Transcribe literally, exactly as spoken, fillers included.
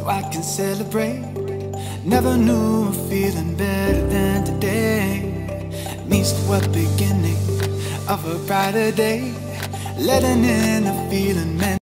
so I can celebrate. Never knew a feeling better than today. Means what beginning of a brighter day, letting in a feeling meant